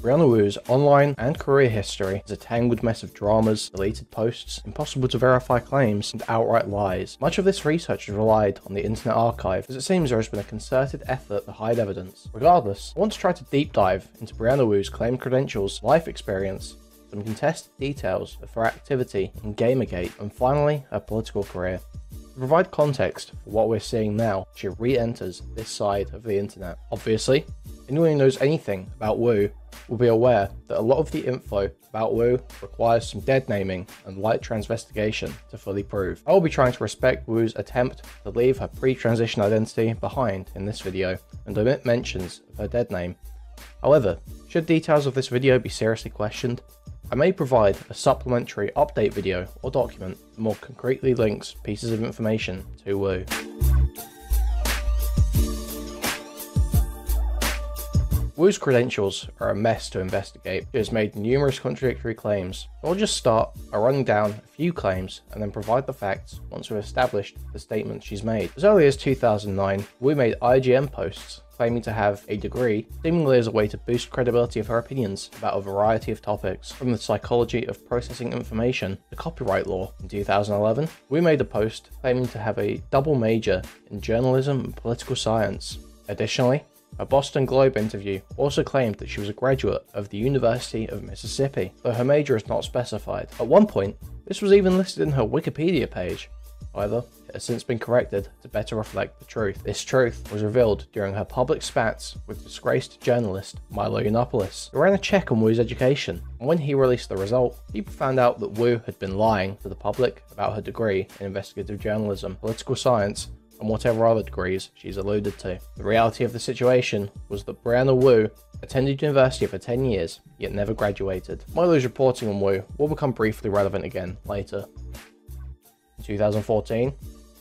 Brianna Wu's online and career history is a tangled mess of dramas, deleted posts, impossible to verify claims, and outright lies. Much of this research has relied on the Internet Archive, as it seems there has been a concerted effort to hide evidence. Regardless, I want to try to deep dive into Brianna Wu's claimed credentials, life experience, some contested details of her activity in Gamergate, and finally, her political career. To provide context for what we're seeing now, she re-enters this side of the internet. Obviously, anyone who knows anything about Wu will be aware that a lot of the info about Wu requires some dead naming and light transvestigation to fully prove. I will be trying to respect Wu's attempt to leave her pre-transition identity behind in this video and omit mentions of her dead name. However, should details of this video be seriously questioned, I may provide a supplementary update video or document that more concretely links pieces of information to Wu. Wu's credentials are a mess to investigate. She has made numerous contradictory claims. I'll just start by running down a few claims and then provide the facts once we've established the statements she's made. As early as 2009, Wu made IGN posts claiming to have a degree, seemingly as a way to boost credibility of her opinions about a variety of topics, from the psychology of processing information to copyright law. In 2011, Wu made a post claiming to have a double major in journalism and political science. Additionally, a Boston Globe interview also claimed that she was a graduate of the University of Mississippi, though her major is not specified. At one point, this was even listed in her Wikipedia page. However, it has since been corrected to better reflect the truth. This truth was revealed during her public spats with disgraced journalist Milo Yiannopoulos, who ran a check on Wu's education, and when he released the result, people found out that Wu had been lying to the public about her degree in investigative journalism, political science, and whatever other degrees she's alluded to. The reality of the situation was that Brianna Wu attended university for 10 years, yet never graduated. Milo's reporting on Wu will become briefly relevant again later. In 2014,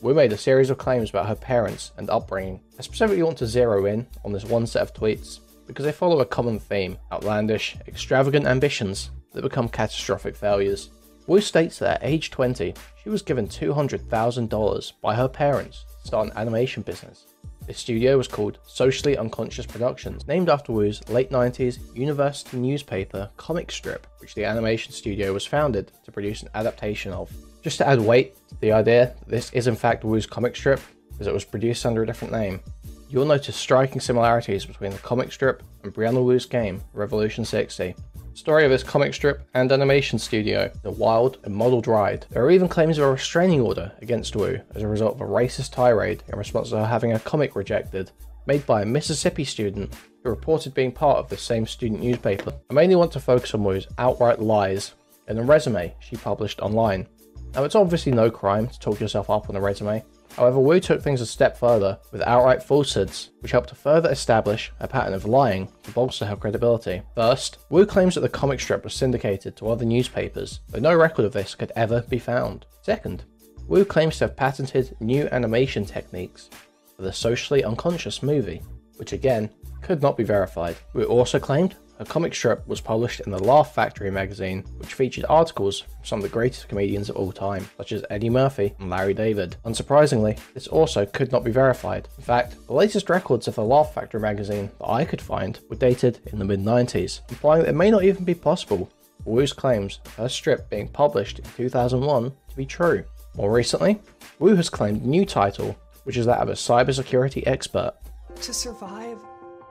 Wu made a series of claims about her parents and upbringing. I specifically want to zero in on this one set of tweets because they follow a common theme: outlandish, extravagant ambitions that become catastrophic failures. Wu states that at age 20, she was given $200,000 by her parents to start an animation business. This studio was called Socially Unconscious Productions, named after Wu's late 90s university newspaper comic strip, which the animation studio was founded to produce an adaptation of. Just to add weight to the idea that this is in fact Wu's comic strip, as it was produced under a different name. You'll notice striking similarities between the comic strip and Brianna Wu's game, Revolution 60. The story of this comic strip and animation studio is a wild and muddled ride. There are even claims of a restraining order against Wu as a result of a racist tirade in response to her having a comic rejected, made by a Mississippi student who reported being part of the same student newspaper. I mainly want to focus on Wu's outright lies and the resume she published online. Now, it's obviously no crime to talk yourself up on a resume. However, Wu took things a step further with outright falsehoods, which helped to further establish a pattern of lying to bolster her credibility. First, Wu claims that the comic strip was syndicated to other newspapers, though no record of this could ever be found. Second, Wu claims to have patented new animation techniques for the Socially Unconscious movie, which again could not be verified. Wu also claimed her comic strip was published in the Laugh Factory magazine, which featured articles from some of the greatest comedians of all time, such as Eddie Murphy and Larry David. Unsurprisingly, this also could not be verified. In fact, the latest records of the Laugh Factory magazine that I could find were dated in the mid-90s, implying that it may not even be possible for Wu's claims of her strip being published in 2001 to be true. More recently, Wu has claimed a new title, which is that of a cybersecurity expert. To survive,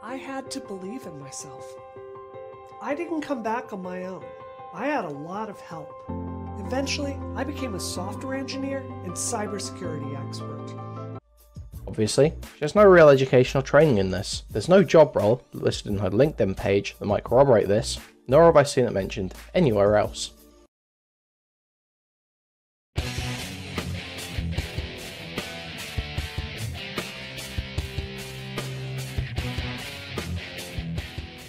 I had to believe in myself. I didn't come back on my own. I had a lot of help. Eventually, I became a software engineer and cybersecurity expert. Obviously, she has no real educational training in this. There's no job role listed in her LinkedIn page that might corroborate this, nor have I seen it mentioned anywhere else.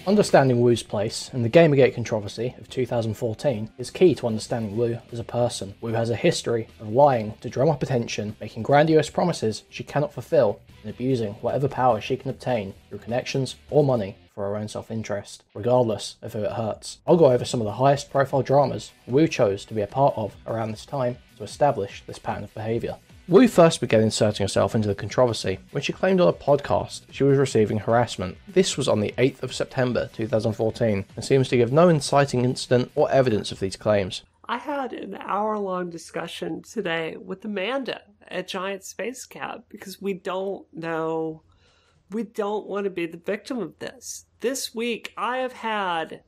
Understanding Wu's place in the Gamergate controversy of 2014 is key to understanding Wu as a person. Wu has a history of lying to drum up attention, making grandiose promises she cannot fulfill, and abusing whatever power she can obtain through connections or money for her own self-interest, regardless of who it hurts. I'll go over some of the highest profile dramas Wu chose to be a part of around this time to establish this pattern of behaviour. Wu first began inserting herself into the controversy when she claimed on a podcast she was receiving harassment. This was on the 8th of September 2014 and seems to give no inciting incident or evidence of these claims. I had an hour-long discussion today with Amanda at Giant Spacekat because we don't know, we don't want to be the victim of this. This week, I have had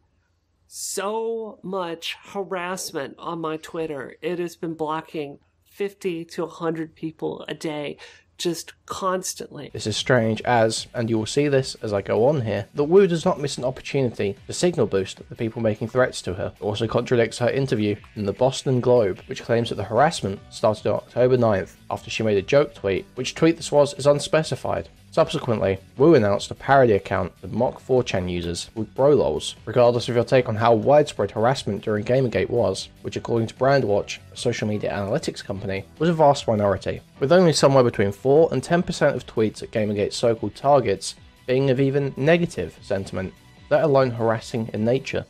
so much harassment on my Twitter. It has been blocking 50 to 100 people a day, just constantly. This is strange as, and you will see this as I go on here, that Wu does not miss an opportunity to signal boost the people making threats to her. It also contradicts her interview in the Boston Globe, which claims that the harassment started on October 9th after she made a joke tweet, which tweet this was is unspecified. Subsequently, Wu announced a parody account that mock 4chan users with Brolos, regardless of your take on how widespread harassment during Gamergate was, which according to Brandwatch, a social media analytics company, was a vast minority, with only somewhere between 4 and 10% of tweets at Gamergate's so-called targets being of even negative sentiment, let alone harassing in nature.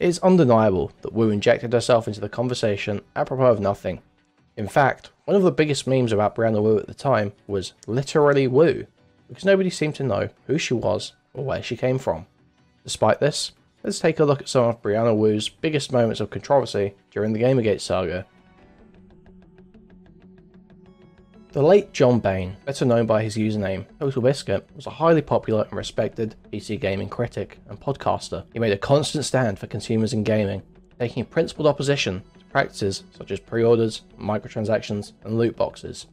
It is undeniable that Wu injected herself into the conversation apropos of nothing. In fact, one of the biggest memes about Brianna Wu at the time was literally Wu, because nobody seemed to know who she was or where she came from. Despite this, let's take a look at some of Brianna Wu's biggest moments of controversy during the Gamergate saga. The late John Bain, better known by his username Total Biscuit, was a highly popular and respected PC gaming critic and podcaster. He made a constant stand for consumers in gaming, taking a principled opposition to practices such as pre-orders, microtransactions, and loot boxes,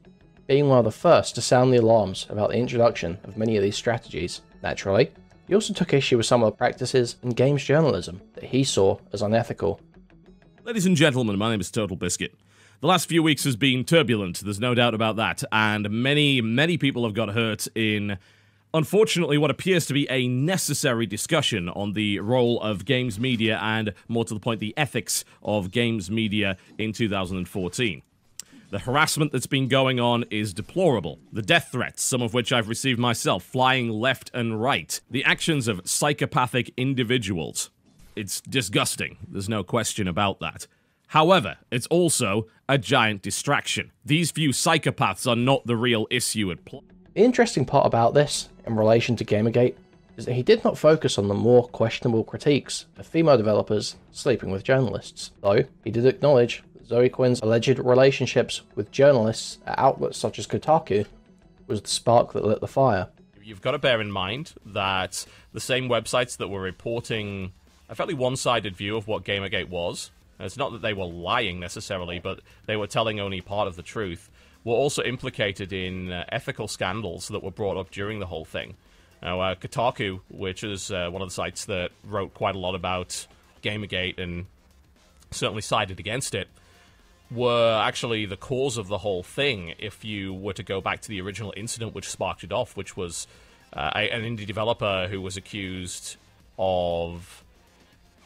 being one of the first to sound the alarms about the introduction of many of these strategies. Naturally, he also took issue with some of the practices in games journalism that he saw as unethical. Ladies and gentlemen, my name is Total Biscuit. The last few weeks has been turbulent, there's no doubt about that, and many, many people have got hurt in, unfortunately, what appears to be a necessary discussion on the role of games media and, more to the point, the ethics of games media in 2014. The harassment that's been going on is deplorable. The death threats, some of which I've received myself, flying left and right. The actions of psychopathic individuals. It's disgusting. There's no question about that. However, it's also a giant distraction. These few psychopaths are not the real issue at play. The interesting part about this, in relation to Gamergate, is that he did not focus on the more questionable critiques of female developers sleeping with journalists, though he did acknowledge Zoe Quinn's alleged relationships with journalists at outlets such as Kotaku was the spark that lit the fire. You've got to bear in mind that the same websites that were reporting a fairly one-sided view of what Gamergate was, and it's not that they were lying necessarily, but they were telling only part of the truth, were also implicated in ethical scandals that were brought up during the whole thing. Now, Kotaku, which is one of the sites that wrote quite a lot about Gamergate and certainly sided against it, were actually the cause of the whole thing if you were to go back to the original incident which sparked it off, which was an indie developer who was accused of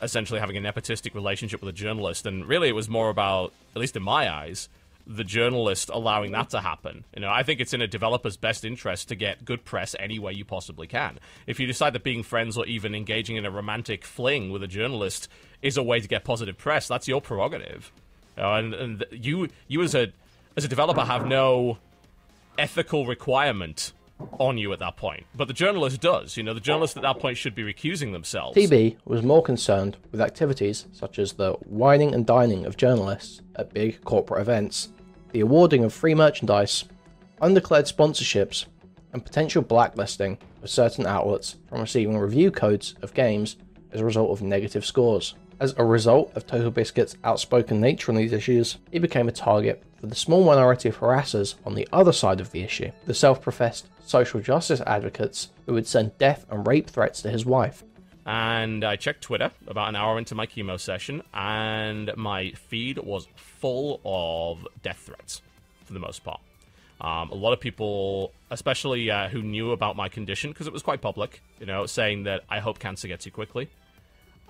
essentially having a nepotistic relationship with a journalist. And really it was more about, at least in my eyes, the journalist allowing that to happen. You know, I think it's in a developer's best interest to get good press any way you possibly can. If you decide that being friends or even engaging in a romantic fling with a journalist is a way to get positive press, that's your prerogative. And you as a developer have no ethical requirement on you at that point, but the journalist does. You know, the journalist at that point should be recusing themselves. TB was more concerned with activities such as the wining and dining of journalists at big corporate events, the awarding of free merchandise, undeclared sponsorships, and potential blacklisting of certain outlets from receiving review codes of games as a result of negative scores. As a result of Total Biscuit's outspoken nature on these issues, he became a target for the small minority of harassers on the other side of the issue, the self-professed social justice advocates who would send death and rape threats to his wife. And I checked Twitter about an hour into my chemo session, and my feed was full of death threats, for the most part. A lot of people, especially who knew about my condition, because it was quite public, you know, saying that I hope cancer gets you quickly.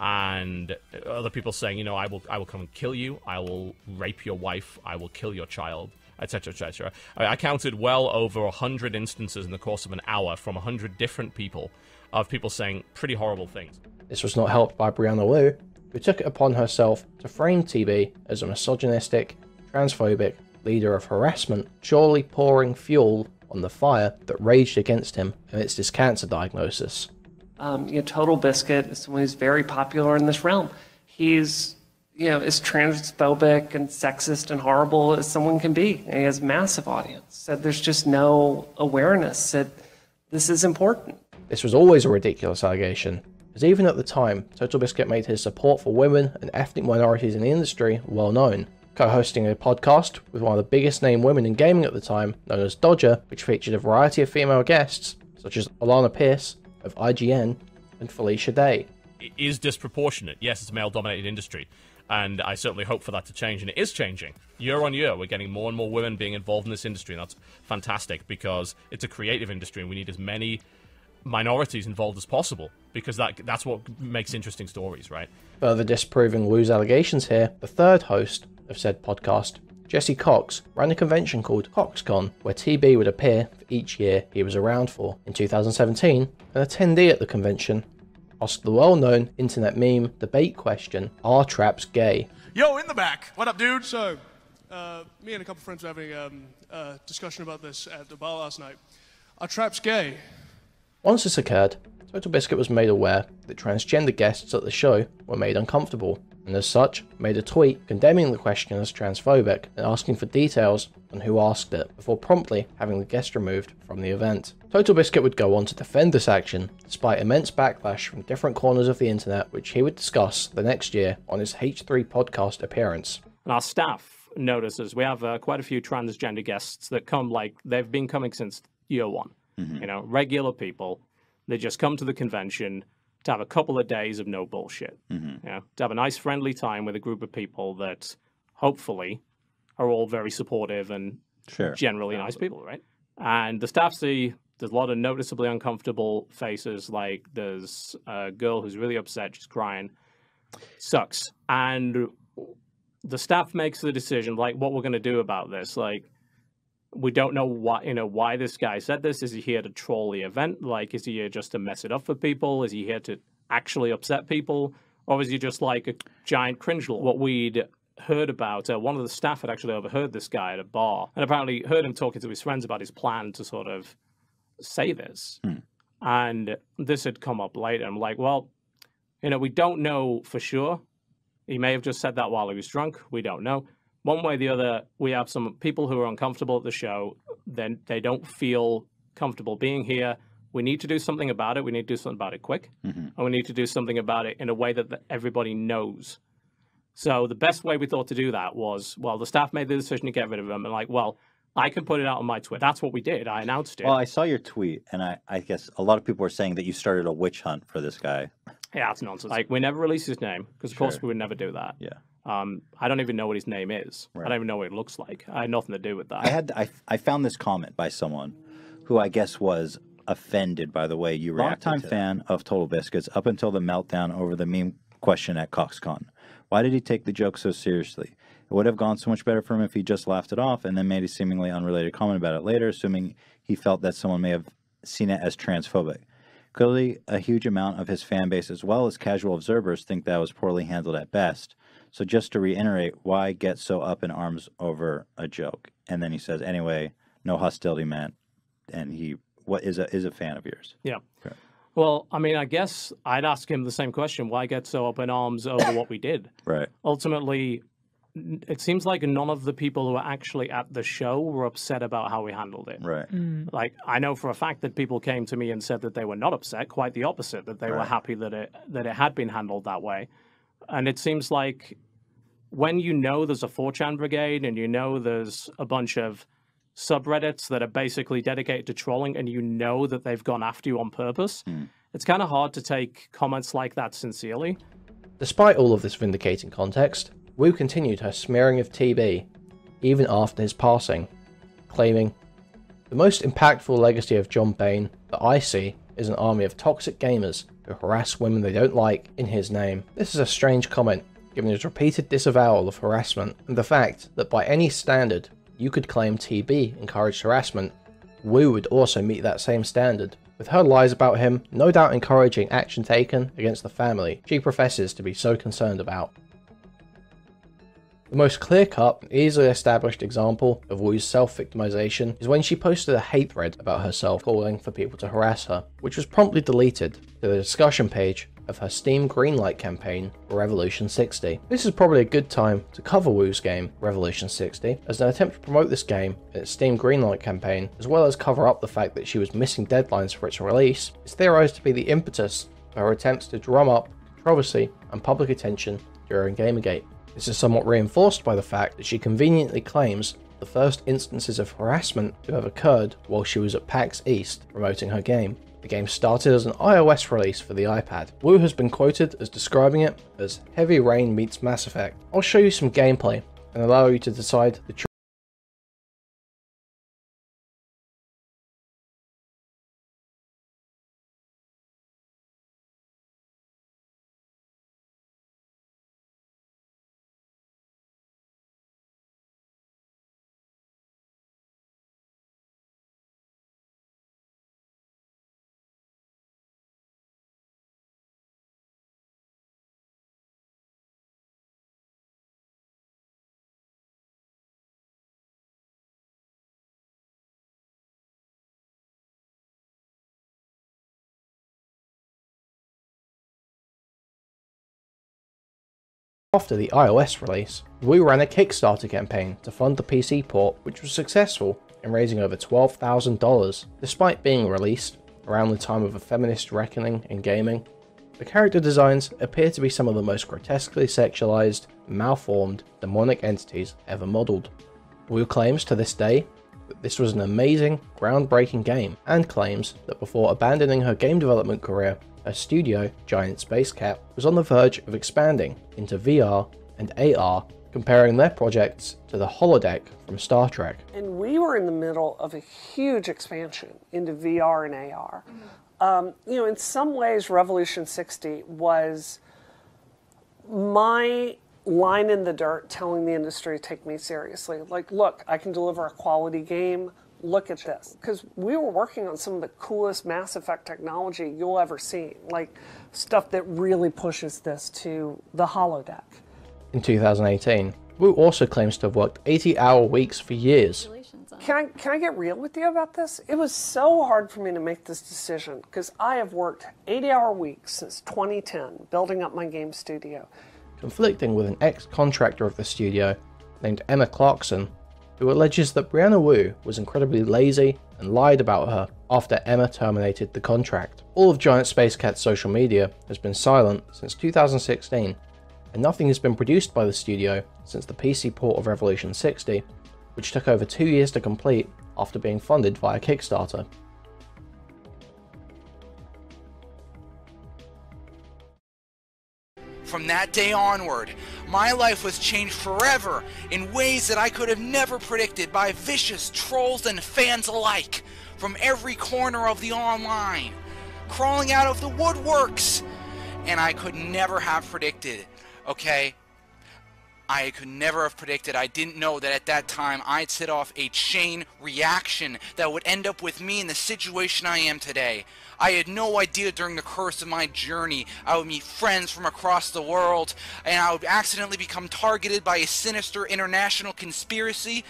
And other people saying, you know, I will come and kill you, I will rape your wife, I will kill your child, etc, etc. I counted well over 100 instances in the course of an hour from 100 different people, of people saying pretty horrible things. This was not helped by Brianna Wu, who took it upon herself to frame TB as a misogynistic, transphobic, leader of harassment, surely pouring fuel on the fire that raged against him amidst his cancer diagnosis. Total Biscuit is someone who's very popular in this realm. He's, as transphobic and sexist and horrible as someone can be. And he has a massive audience. So there's just no awareness that this is important. This was always a ridiculous allegation, as even at the time, Total Biscuit made his support for women and ethnic minorities in the industry well known, co-hosting a podcast with one of the biggest name women in gaming at the time, known as Dodger, which featured a variety of female guests, such as Alana Pierce of IGN and Felicia Day. It is disproportionate. Yes, it's a male-dominated industry, and I certainly hope for that to change, and it is changing. Year on year, we're getting more and more women being involved in this industry, and that's fantastic because it's a creative industry, and we need as many minorities involved as possible, because that's what makes interesting stories, right? Further disproving Wu's allegations here, the third host of said podcast, Jesse Cox, ran a convention called CoxCon, where TB would appear for each year he was around for. In 2017, an attendee at the convention asked the well-known internet meme debate question, "Are traps gay?" Yo, in the back. What up, dude? So, me and a couple of friends were having a discussion about this at the bar last night. Are traps gay? Once this occurred, Total Biscuit was made aware that transgender guests at the show were made uncomfortable, and as such, made a tweet condemning the question as transphobic and asking for details on who asked it, before promptly having the guest removed from the event. Total Biscuit would go on to defend this action, despite immense backlash from different corners of the internet, which he would discuss the next year on his H3 podcast appearance. And our staff notices we have quite a few transgender guests that come, like, they've been coming since year one. Mm-hmm. Regular people, they just come to the convention to have a couple of days of no bullshit, mm-hmm. To have a nice friendly time with a group of people that hopefully are all very supportive and sure. Generally nice people, right? And the staff see there's a lot of noticeably uncomfortable faces, like there's a girl who's really upset, she's crying, sucks. And the staff makes the decision, like, what we're going to do about this, like, we don't know why, why this guy said this. Is he here to troll the event? Like, is he here just to mess it up for people? Is he here to actually upset people? Or is he just like a giant cringe lord? What we'd heard about, one of the staff had actually overheard this guy at a bar and apparently heard him talking to his friends about his plan to sort of say this. Hmm. And this had come up later. I'm like, well, we don't know for sure. He may have just said that while he was drunk. We don't know. One way or the other, we have some people who are uncomfortable at the show. Then they don't feel comfortable being here. We need to do something about it. We need to do something about it quick. Mm-hmm. And we need to do something about it in a way that everybody knows. So the best way we thought to do that was, well, the staff made the decision to get rid of him. And like, well, I can put it out on my Twitter. That's what we did. I announced it. Well, I saw your tweet, and I guess a lot of people were saying that you started a witch hunt for this guy. Yeah, that's nonsense. Like, we never released his name, because of sure. course we would never do that. Yeah. I don't even know what his name is. Right. I don't even know what it looks like. I had nothing to do with that. I found this comment by someone who I guess was offended by the way you reacted. Long-time fan of Total Biscuits up until the meltdown over the meme question at CoxCon. Why did he take the joke so seriously? It would have gone so much better for him if he just laughed it off and then made a seemingly unrelated comment about it later, assuming he felt that someone may have seen it as transphobic. Clearly, a huge amount of his fan base as well as casual observers think that was poorly handled at best. So just to reiterate, why get so up in arms over a joke? And then he says, anyway, no hostility meant, and he is a fan of yours. Yeah. Okay. Well, I mean, I guess I'd ask him the same question. Why get so up in arms over what we did? Right. Ultimately, it seems like none of the people who were actually at the show were upset about how we handled it. Right. Mm. Like, I know for a fact that people came to me and said that they were not upset, quite the opposite, that they right. were happy that it had been handled that way. And it seems like when there's a 4chan brigade and there's a bunch of subreddits that are basically dedicated to trolling and that they've gone after you on purpose, mm. it's kind of hard to take comments like that sincerely. Despite all of this vindicating context, Wu continued her smearing of TB even after his passing, claiming, "The most impactful legacy of John Bain that I see is an army of toxic gamers who harass women they don't like in his name." This is a strange comment, given his repeated disavowal of harassment and the fact that by any standard you could claim TB encouraged harassment, Wu would also meet that same standard, with her lies about him no doubt encouraging action taken against the family she professes to be so concerned about. The most clear-cut, easily established example of Wu's self-victimization is when she posted a hate thread about herself calling for people to harass her, which was promptly deleted to the discussion page of her Steam Greenlight campaign for Revolution 60. This is probably a good time to cover Wu's game, Revolution 60, as an attempt to promote this game in its Steam Greenlight campaign, as well as cover up the fact that she was missing deadlines for its release, is theorized to be the impetus for her attempts to drum up controversy and public attention during Gamergate. This is somewhat reinforced by the fact that she conveniently claims the first instances of harassment to have occurred while she was at PAX East promoting her game. The game started as an iOS release for the iPad. Wu has been quoted as describing it as Heavy Rain meets Mass Effect. I'll show you some gameplay and allow you to decide the truth. After the iOS release, Wu ran a Kickstarter campaign to fund the PC port, which was successful in raising over $12,000. Despite being released around the time of a feminist reckoning in gaming, the character designs appear to be some of the most grotesquely sexualized, malformed, demonic entities ever modeled. Wu claims to this day that this was an amazing, groundbreaking game, and claims that before abandoning her game development career, her studio, Giant Spacekat, was on the verge of expanding into VR and AR, comparing their projects to the holodeck from Star Trek. And we were in the middle of a huge expansion into VR and AR. You know, in some ways, Revolution 60 was my line in the dirt telling the industry, take me seriously. Like, look, I can deliver a quality game. Look at this, because we were working on some of the coolest Mass Effect technology you'll ever see, like stuff that really pushes this to the holodeck. In 2018, Wu also claims to have worked 80-hour weeks for years. Can I get real with you about this? It was so hard for me to make this decision, because I have worked 80-hour weeks since 2010, building up my game studio. Conflicting with an ex-contractor of the studio named Emma Clarkson, who alleges that Brianna Wu was incredibly lazy and lied about her after Emma terminated the contract. All of Giant Spacekat's social media has been silent since 2016, and nothing has been produced by the studio since the PC port of Revolution 60, which took over 2 years to complete after being funded via Kickstarter. From that day onward, my life was changed forever in ways that I could have never predicted by vicious trolls and fans alike from every corner of the online, crawling out of the woodworks, and I could never have predicted, okay? I could never have predicted. I didn't know that at that time I'd set off a chain reaction that would end up with me in the situation I am today. I had no idea during the course of my journey I would meet friends from across the world, and I would accidentally become targeted by a sinister international conspiracy.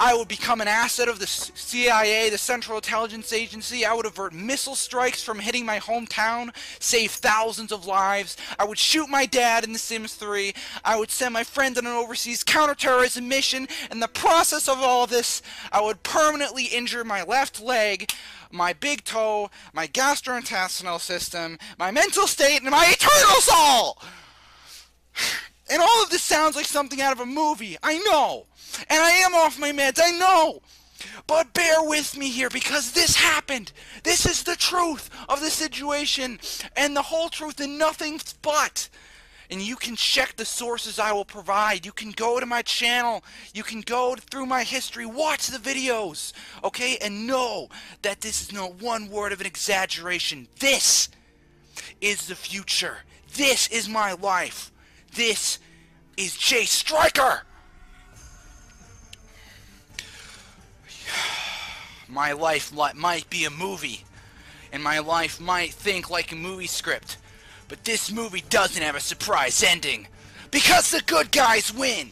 I would become an asset of the CIA, the Central Intelligence Agency. I would avert missile strikes from hitting my hometown, save thousands of lives. I would shoot my dad in The Sims 3. I would send my friend on an overseas counterterrorism mission. In the process of all this, I would permanently injure my left leg, my big toe, my gastrointestinal system, my mental state, and my eternal soul! And all of this sounds like something out of a movie, I know! And I am off my meds, I know! But bear with me here, because this happened! This is the truth of the situation, and the whole truth and nothing but! And you can check the sources I will provide. You can go to my channel. You can go through my history. Watch the videos, okay? And know that this is not one word of an exaggeration. This is the future. This is my life. This is Jace Stryker. My life might be a movie, and my life might think like a movie script. But this movie doesn't have a surprise ending, because the good guys win,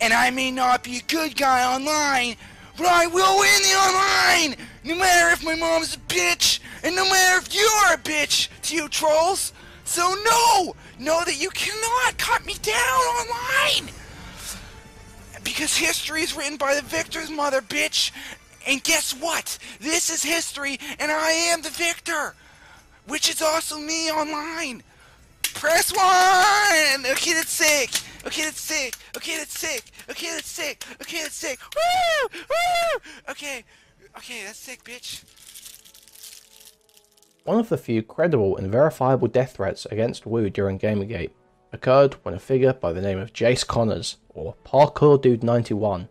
and I may not be a good guy online, but I will win the online! No matter if my mom's a bitch, and no matter if you are a bitch to you trolls! So no! Know that you cannot cut me down online! Because history is written by the victor's mother, bitch! And guess what? This is history, and I am the victor! Which is also me online! Press one! Okay, that's sick! Okay, that's sick! Okay, that's sick! Okay, that's sick! Okay, that's sick! Woo! Woo! Okay, okay, that's sick, bitch. One of the few credible and verifiable death threats against Wu during Gamergate occurred when a figure by the name of Jace Connors, or ParkourDude91,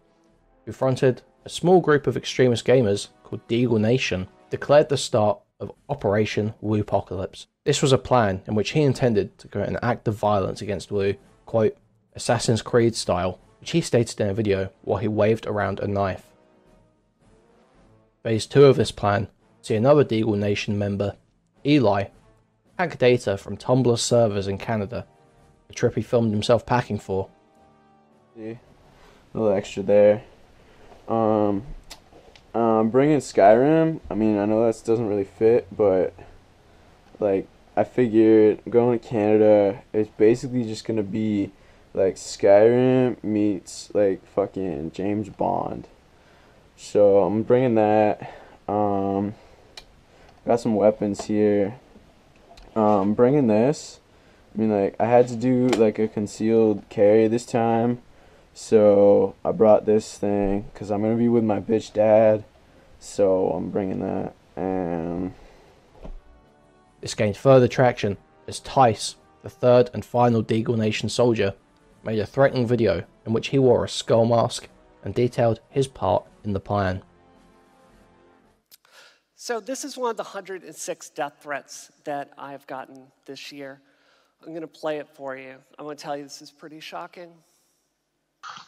who fronted a small group of extremist gamers called Deagle Nation, declared the start of Operation Wupocalypse. This was a plan in which he intended to commit an act of violence against Wu, quote, Assassin's Creed style, which he stated in a video while he waved around a knife. Phase 2 of this plan, see another Deagle Nation member, Eli, hack data from Tumblr servers in Canada, a trip he filmed himself packing for. See, a little extra there. Bringing Skyrim, I mean, I know that doesn't really fit, but like, I figured going to Canada, it's basically just going to be like Skyrim meets like fucking James Bond. So I'm bringing that. Got some weapons here. Bringing this. I mean, like, I had to do like a concealed carry this time, so I brought this thing because I'm gonna be with my bitch dad, so I'm bringing that. And this gained further traction as Tyce, the third and final Deagle Nation soldier, made a threatening video in which he wore a skull mask and detailed his part in the plan. So this is one of the 106 death threats that I've gotten this year. I'm going to play it for you. I'm going to tell you this is pretty shocking.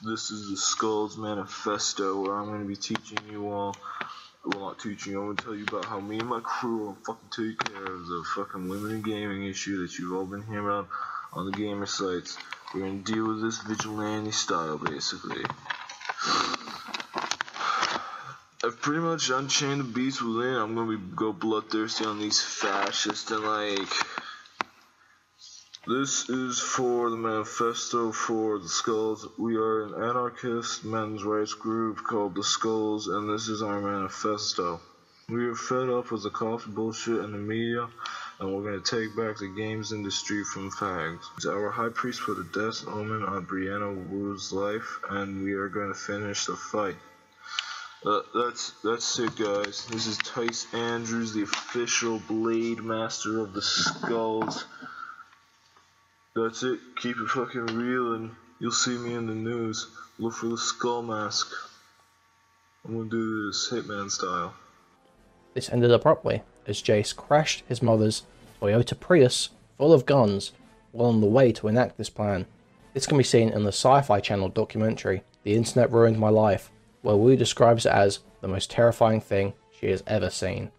This is the Skulls Manifesto, where I'm going to be teaching you all, well, not teaching you, I'm going to tell you about how me and my crew will fucking take care of the fucking limited gaming issue that you've all been hearing about on the gamer sites. We're going to deal with this vigilante style, basically. I've pretty much unchained the beast within. I'm going to go bloodthirsty on these fascists and like... This is for the manifesto for the Skulls. We are an anarchist men's rights group called the Skulls, and this is our manifesto. We are fed up with the coffee bullshit and the media, and we're going to take back the games industry from fags. Our high priest put a death omen on Brianna Wu's life, and we are going to finish the fight. That's it, guys. This is Tyce Andrews, the official blade master of the Skulls. That's it. Keep it fucking real, and you'll see me in the news. Look for the skull mask. I'm gonna do this Hitman style. This ended abruptly as Jace crashed his mother's Toyota Prius full of guns while on the way to enact this plan. This can be seen in the Sci-Fi Channel documentary The Internet Ruined My Life, where Wu describes it as the most terrifying thing she has ever seen.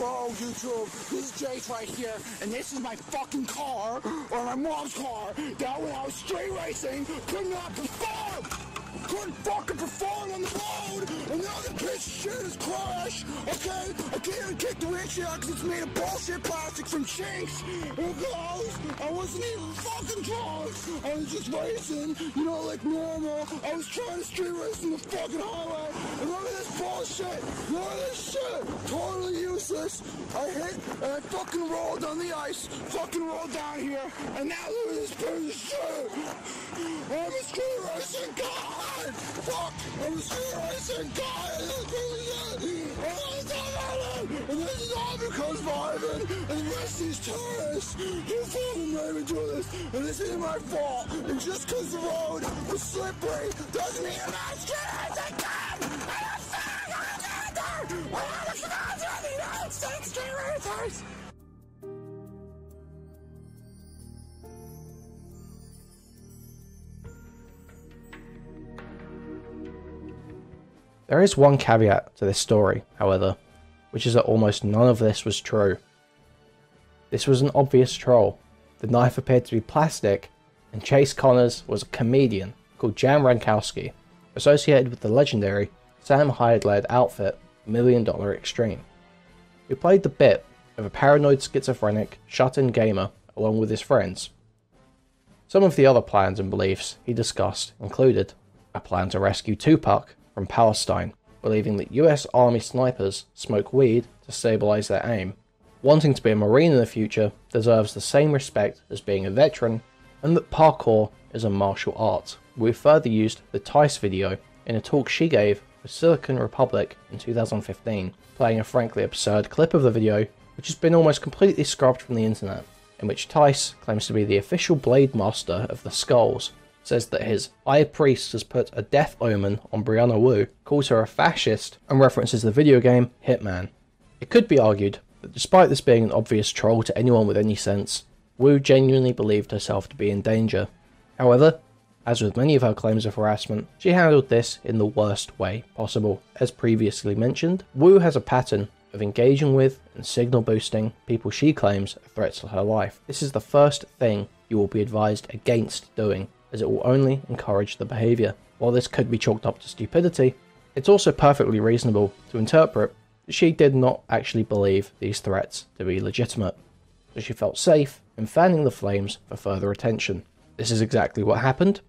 Bro, YouTube, this is Jace right here, and this is my fucking car, or my mom's car, that when I was street racing, could not perform! Couldn't fucking perform on the road, and now the piece of shit has crashed, okay? I can't even kick the windshield out because it's made of bullshit plastic from Shanks, and guys, I wasn't even fucking drunk, I was just racing, you know, like normal, I was trying to street race on the fucking highway, and look at this bullshit, look at this shit, totally useless, I hit, and I fucking rolled on the ice, fucking rolled down here, and now look at this piece of shit, I'm a street racing guy! Fuck! I'm serious, God! And this is all because of Ivan and the rest of these terrorists who fucking made me do this. And this isn't my fault. And just because the road was slippery doesn't mean I'm not serious again! I'm sorry, I'm not there! I'm the commander of the United States terrorists! There is one caveat to this story, however, which is that almost none of this was true. This was an obvious troll. The knife appeared to be plastic, and Jace Connors was a comedian called Jan Rankowski, associated with the legendary Sam Hyde-led outfit Million Dollar Extreme, who played the bit of a paranoid schizophrenic shut-in gamer along with his friends. Some of the other plans and beliefs he discussed included a plan to rescue Tupac from Palestine, believing that US Army snipers smoke weed to stabilize their aim, wanting to be a Marine in the future deserves the same respect as being a veteran, and that parkour is a martial art. We further used the Tyce video in a talk she gave for Silicon Republic in 2015, playing a frankly absurd clip of the video which has been almost completely scrubbed from the internet, in which Tyce claims to be the official blade master of the Skulls, says that his high priest has put a death omen on Brianna Wu, calls her a fascist, and references the video game Hitman. It could be argued that despite this being an obvious troll to anyone with any sense, Wu genuinely believed herself to be in danger. However, as with many of her claims of harassment, she handled this in the worst way possible. As previously mentioned, Wu has a pattern of engaging with and signal boosting people she claims are threats to her life. This is the first thing you will be advised against doing, as it will only encourage the behaviour. While this could be chalked up to stupidity, it's also perfectly reasonable to interpret that she did not actually believe these threats to be legitimate, so she felt safe in fanning the flames for further attention. This is exactly what happened,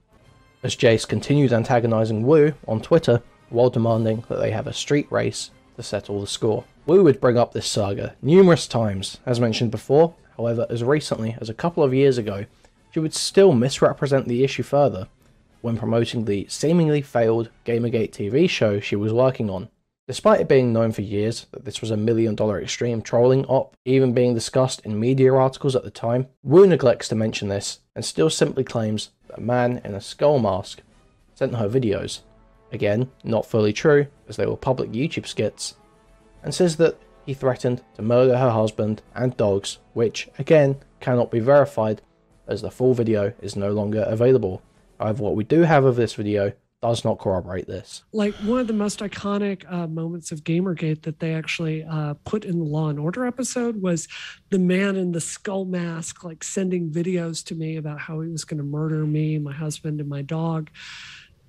as Jace continued antagonising Wu on Twitter while demanding that they have a street race to settle the score. Wu would bring up this saga numerous times, as mentioned before. However, as recently as a couple of years ago, she would still misrepresent the issue further when promoting the seemingly failed Gamergate TV show she was working on. Despite it being known for years that this was a $1 Million Extreme trolling op, even being discussed in media articles at the time, Wu neglects to mention this and still simply claims that a man in a skull mask sent her videos, again not fully true as they were public YouTube skits, and says that he threatened to murder her husband and dogs, which again cannot be verified as the full video is no longer available. However, what we do have of this video does not corroborate this. Like, one of the most iconic moments of Gamergate that they actually put in the Law and Order episode was the man in the skull mask, like, sending videos to me about how he was going to murder me, my husband, and my dog.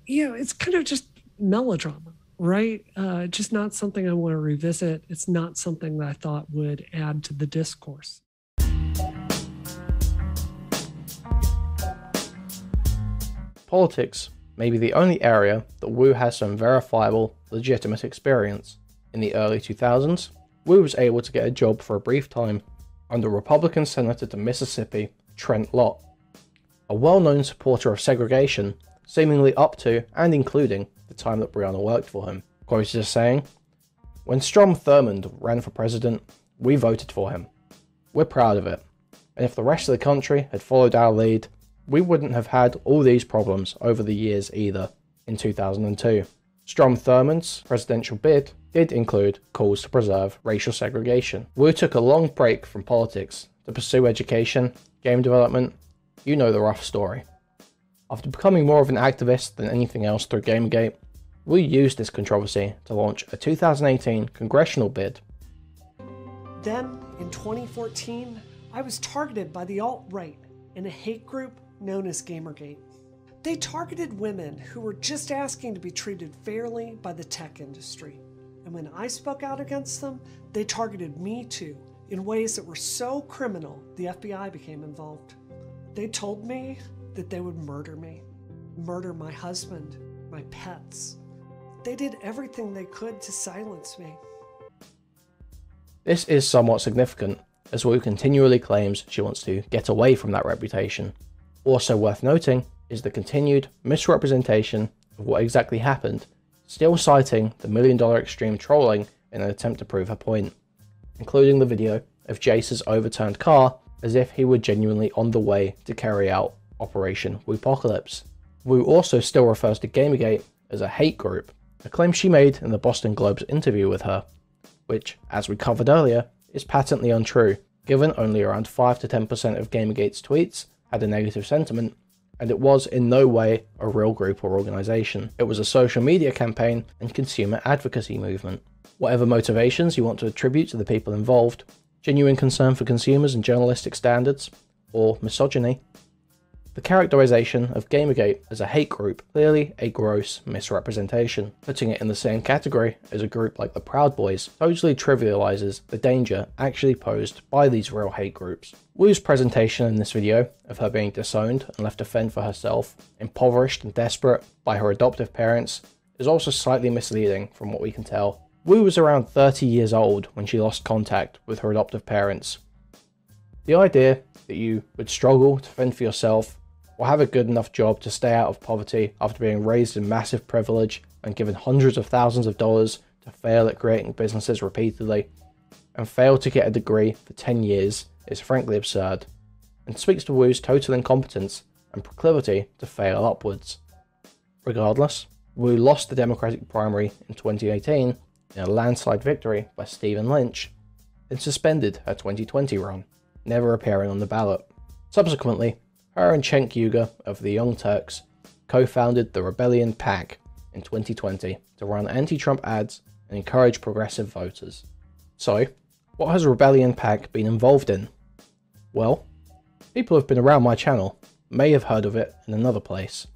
You know, it's kind of just melodrama, right? Just not something I want to revisit. It's not something that I thought would add to the discourse. Politics may be the only area that Wu has some verifiable, legitimate experience. In the early 2000s, Wu was able to get a job for a brief time under Republican Senator to Mississippi Trent Lott, a well-known supporter of segregation, seemingly up to and including the time that Brianna worked for him. Quoted as saying, "When Strom Thurmond ran for president, we voted for him. We're proud of it, and if the rest of the country had followed our lead, we wouldn't have had all these problems over the years either." In 2002, Strom Thurmond's presidential bid did include calls to preserve racial segregation. Wu took a long break from politics to pursue education, game development, you know the rough story. After becoming more of an activist than anything else through Gamergate, Wu used this controversy to launch a 2018 congressional bid. Then, in 2014, I was targeted by the alt-right in a hate group known as Gamergate. They targeted women who were just asking to be treated fairly by the tech industry. And when I spoke out against them, they targeted me too, in ways that were so criminal, the FBI became involved. They told me that they would murder me, murder my husband, my pets. They did everything they could to silence me. This is somewhat significant, as Wu continually claims she wants to get away from that reputation. Also worth noting is the continued misrepresentation of what exactly happened, still citing the $1 Million Extreme trolling in an attempt to prove her point, including the video of Jace's overturned car as if he were genuinely on the way to carry out Operation Wupocalypse. Wu also still refers to Gamergate as a hate group, a claim she made in the Boston Globe's interview with her, which, as we covered earlier, is patently untrue, given only around 5 to 10% of Gamergate's tweets had a negative sentiment, and it was in no way a real group or organisation. It was a social media campaign and consumer advocacy movement. Whatever motivations you want to attribute to the people involved, genuine concern for consumers and journalistic standards, or misogyny, The characterization of Gamergate as a hate group, clearly a gross misrepresentation. Putting it in the same category as a group like the Proud Boys totally trivializes the danger actually posed by these real hate groups. Wu's presentation in this video of her being disowned and left to fend for herself, impoverished and desperate by her adoptive parents, is also slightly misleading from what we can tell. Wu was around 30 years old when she lost contact with her adoptive parents. The idea that you would struggle to fend for yourself or have a good enough job to stay out of poverty after being raised in massive privilege and given hundreds of thousands of dollars to fail at creating businesses repeatedly and fail to get a degree for 10 years is frankly absurd and speaks to Wu's total incompetence and proclivity to fail upwards. Regardless, Wu lost the Democratic primary in 2018 in a landslide victory by Stephen Lynch and suspended her 2020 run, never appearing on the ballot. Subsequently, her and Cenk Uygur of the Young Turks co-founded the Rebellion PAC in 2020 to run anti-Trump ads and encourage progressive voters. So, what has Rebellion PAC been involved in? Well, people who've been around my channel may have heard of it in another place,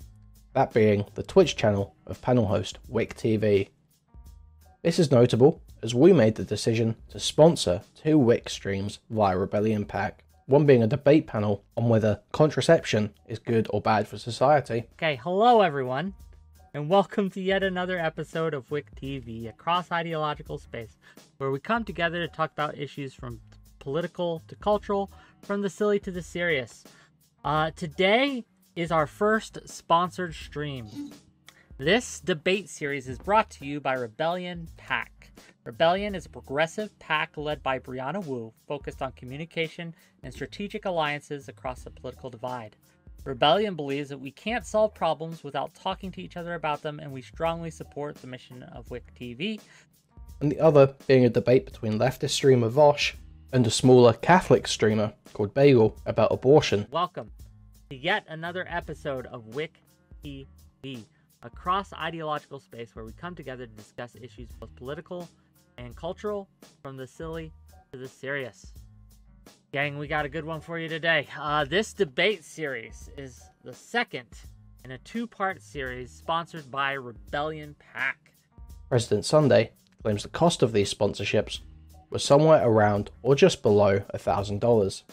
that being the Twitch channel of panel host Wick TV. This is notable as we made the decision to sponsor 2 Wick streams via Rebellion PAC, one being a debate panel on whether contraception is good or bad for society. Okay, hello everyone, and welcome to yet another episode of Wick TV, a cross-ideological space where we come together to talk about issues from political to cultural, from the silly to the serious. Today is our first sponsored stream. This debate series is brought to you by Rebellion PAC. Rebellion is a progressive PAC led by Brianna Wu, focused on communication and strategic alliances across the political divide. Rebellion believes that we can't solve problems without talking to each other about them, and we strongly support the mission of Wick TV. And the other being a debate between leftist streamer Vosh and a smaller Catholic streamer called Bagel about abortion. Welcome to yet another episode of Wick TV, a cross-ideological space where we come together to discuss issues both political and cultural, from the silly to the serious. Gang, we got a good one for you today. This debate series is the second in a 2-part series sponsored by Rebellion PAC. President Sunday claims the cost of these sponsorships was somewhere around or just below $1,000.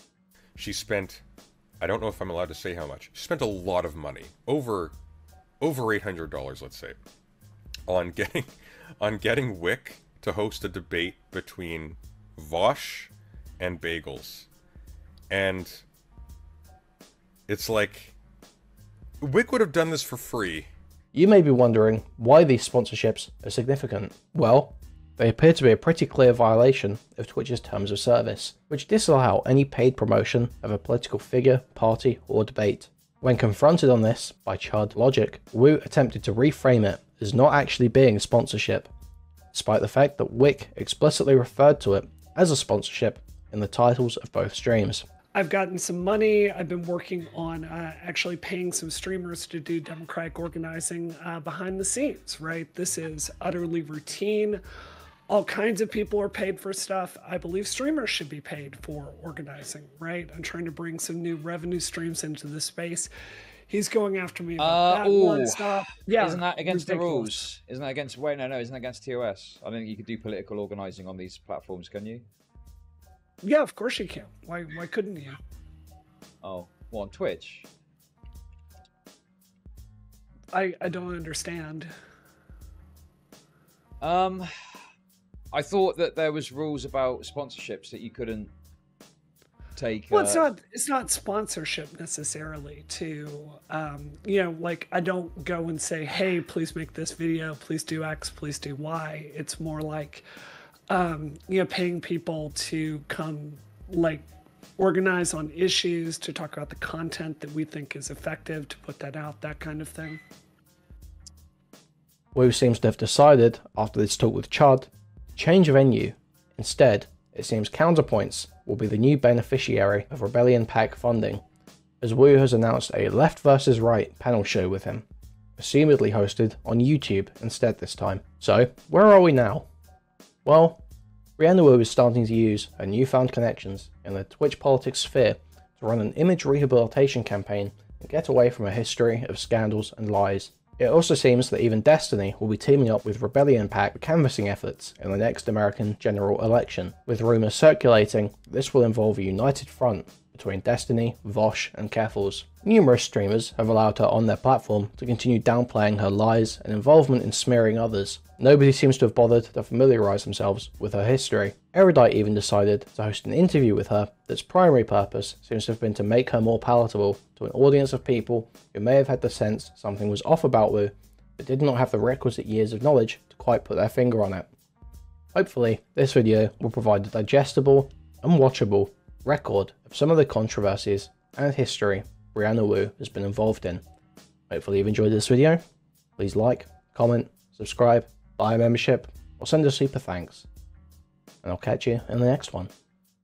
She spent, I don't know if I'm allowed to say how much, she spent a lot of money, over $800, let's say, on getting Wick to host a debate between Vosh and Bagels. And it's like, Wick would have done this for free. You may be wondering why these sponsorships are significant. Well, they appear to be a pretty clear violation of Twitch's terms of service, which disallow any paid promotion of a political figure, party, or debate. When confronted on this by Chard Logic, Wu attempted to reframe it as not actually being a sponsorship, despite the fact that Wick explicitly referred to it as a sponsorship in the titles of both streams. I've gotten some money. I've been working on actually paying some streamers to do democratic organizing behind the scenes, right? This is utterly routine. All kinds of people are paid for stuff. I believe streamers should be paid for organizing, right? I'm trying to bring some new revenue streams into the space. He's going after me. Yeah, isn't that against ridiculous. The rules? Isn't that against? Wait, no, isn't that against TOS? I don't think you could do political organizing on these platforms, can you? Yeah, of course you can. Why couldn't you? Oh, well, on Twitch. I don't understand. I thought that there was rules about sponsorships that you couldn't take. Well, it's not sponsorship necessarily to, you know, like I don't go and say, hey, please make this video, please do X, please do Y. It's more like, you know, paying people to come like organize on issues, to talk about the content that we think is effective, to put that out, that kind of thing. Wu seems to have decided after this talk with Chad change of venue. Instead, it seems Counterpoints will be the new beneficiary of Rebellion PAC funding, as Wu has announced a left versus right panel show with him, assumedly hosted on YouTube instead this time. So, where are we now? Well, Brianna Wu is starting to use her newfound connections in the Twitch politics sphere to run an image rehabilitation campaign and get away from a history of scandals and lies. It also seems that even Destiny will be teaming up with Rebellion PAC canvassing efforts in the next American general election, with rumours circulating that this will involve a united front between Destiny, Vosh and Keffels. Numerous streamers have allowed her on their platform to continue downplaying her lies and involvement in smearing others. Nobody seems to have bothered to familiarise themselves with her history. Erudite even decided to host an interview with her that's primary purpose seems to have been to make her more palatable to an audience of people who may have had the sense something was off about Wu, but did not have the requisite years of knowledge to quite put their finger on it. Hopefully, this video will provide a digestible and watchable record of some of the controversies and history Brianna Wu has been involved in. Hopefully you've enjoyed this video. Please like, comment, subscribe, buy a membership, or send a super thanks. And I'll catch you in the next one.